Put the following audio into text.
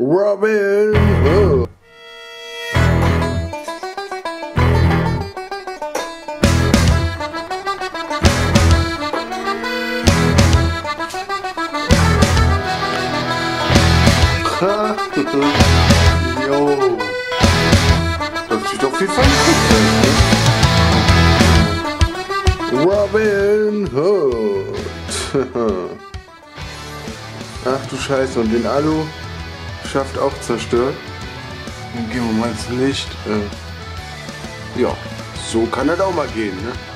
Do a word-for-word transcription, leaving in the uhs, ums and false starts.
Robin Hood. Jo. Das ist doch viel Fun. Robin Hood. Ach du Scheiße, und den Alu schafft auch zerstört. Dann gehen wir mal ins Licht. Äh, ja, so kann das auch mal gehen, ne?